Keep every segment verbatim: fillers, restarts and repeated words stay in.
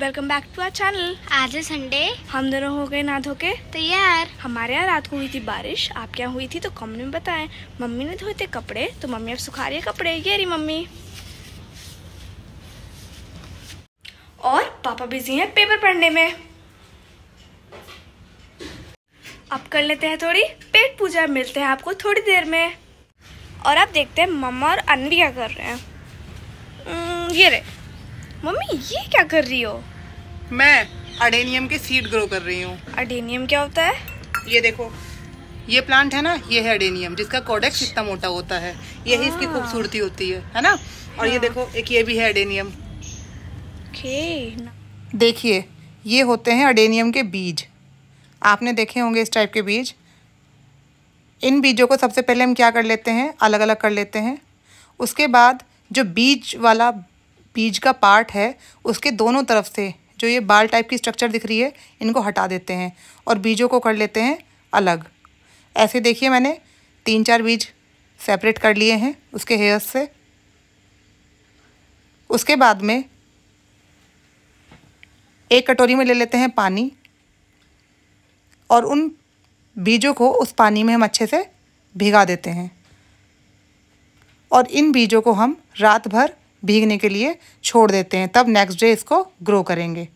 Welcome back to our channel. आज है Sunday, हम दोनों हो गए ना धोके तैयार। हमारे यहाँ रात को हुई थी बारिश, आप क्या हुई थी तो कमेंट में बताएं। मम्मी ने धोए थे कपड़े, तो मम्मी अब सुखा रही है कपड़े। ये रही मम्मी, और पापा बिजी हैं पेपर पढ़ने में। अब कर लेते हैं थोड़ी पेट पूजा। मिलते हैं आपको थोड़ी देर में। और आप देखते हैं मम्मा और अनवी क्या कर रहे हैं। ये रे मम्मी, ये क्या कर रही हो? मैं अडेनियम के सीड ग्रो कर रही हूँ। अडेनियम क्या होता है? ये देखो, ये प्लांट है ना, ये है अडेनियम, जिसका कॉर्डेक्स इतना मोटा होता है। यही इसकी खूबसूरती होती है, है ना। और ये देखो, एक ये भी है अडेनियम। देखिए, ये होते हैं अडेनियम के बीज। आपने देखे होंगे इस टाइप के बीज। इन बीजों को सबसे पहले हम क्या कर लेते हैं, अलग अलग कर लेते हैं। उसके बाद जो बीज वाला बीज का पार्ट है, उसके दोनों तरफ से जो ये बाल टाइप की स्ट्रक्चर दिख रही है, इनको हटा देते हैं और बीजों को कर लेते हैं अलग। ऐसे देखिए, मैंने तीन चार बीज सेपरेट कर लिए हैं उसके हेयर्स से। उसके बाद में एक कटोरी में ले लेते हैं पानी, और उन बीजों को उस पानी में हम अच्छे से भिगा देते हैं। और इन बीजों को हम रात भर भीगने के लिए छोड़ देते हैं, तब नेक्स्ट डे इसको ग्रो करेंगे।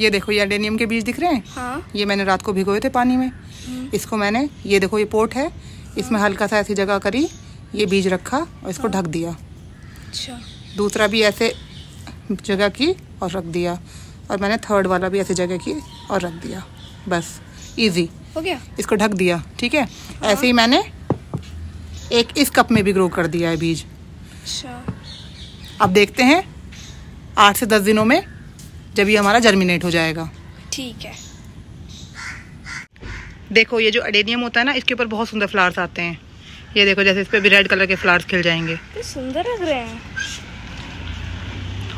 ये देखो, ये एडेनियम के बीज दिख रहे हैं। हाँ। ये मैंने रात को भिगोए थे पानी में। इसको मैंने, ये देखो ये पोट है, इसमें हल्का सा ऐसी जगह करी, ये बीज रखा और इसको ढक दिया। अच्छा। दूसरा भी ऐसे जगह की और रख दिया, और मैंने थर्ड वाला भी ऐसी जगह की और रख दिया। बस, इजी हो गया। इसको ढक दिया, ठीक है। हाँ। ऐसे ही मैंने एक इस कप में भी ग्रो कर दिया है बीज। अच्छा। अब देखते हैं आठ से दस दिनों में जब ये हमारा जर्मिनेट हो जाएगा। ठीक है। देखो, ये जो अडेनियम होता है ना, इसके ऊपर बहुत सुंदर फ्लावर्स आते हैं। ये देखो, जैसे इस पर भी रेड कलर के फ्लावर्स खिल जाएंगे, तो सुंदर लग रहे हैं।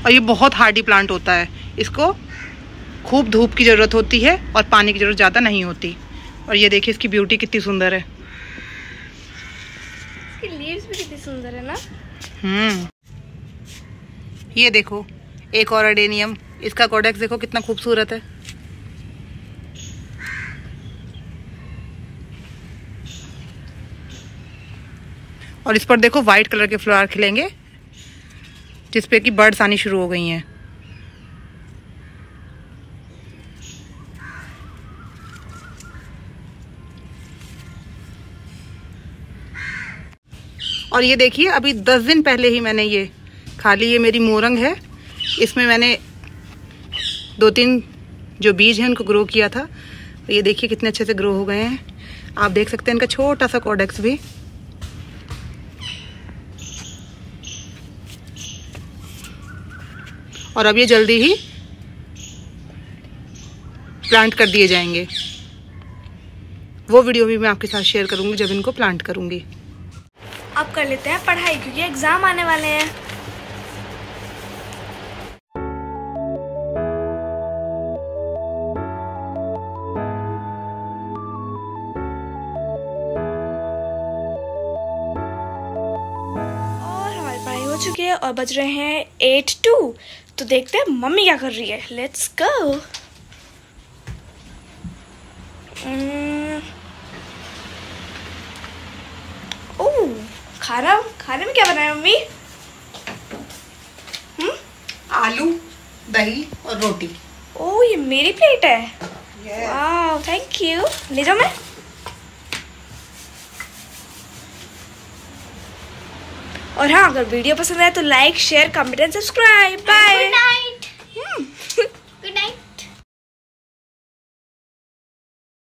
और ये बहुत हार्डी प्लांट होता है। इसको खूब धूप की ज़रूरत होती है और पानी की ज़रूरत ज़्यादा नहीं होती। और ये देखिए, इसकी ब्यूटी कितनी सुंदर है। इसकी लीव्स भी कितनी सुंदर है ना। हम्म। ये देखो, एक और अडेनियम। इसका कॉर्डेक्स देखो कितना खूबसूरत है। और इस पर देखो वाइट कलर के फ्लावर खिलेंगे, जिसपे कि बर्ड्स आनी शुरू हो गई हैं। और ये देखिए, अभी दस दिन पहले ही मैंने ये खाली, ये मेरी मोरंग है, इसमें मैंने दो तीन जो बीज हैं उनको ग्रो किया था। तो ये देखिए कितने अच्छे से ग्रो हो गए हैं। आप देख सकते हैं इनका छोटा सा कॉर्डेक्स भी। और अब ये जल्दी ही प्लांट कर दिए जाएंगे। वो वीडियो भी मैं आपके साथ शेयर करूंगी जब इनको प्लांट करूंगी। अब कर लेते हैं पढ़ाई, क्योंकि एग्जाम आने वाले हैं। और हमारी पढ़ाई हो चुकी है और बज रहे हैं एट टू। तो देखते हैं मम्मी क्या कर रही है। Let's go. खाना, खाने में क्या बनाया मम्मी? हम्म? आलू, दही और रोटी। ओह, ये मेरी प्लेट है। yes. वाह, थैंक यू। ले जाओ। मैं और हाँ, अगर वीडियो पसंद आए तो like, share, comment and subscribe. Bye.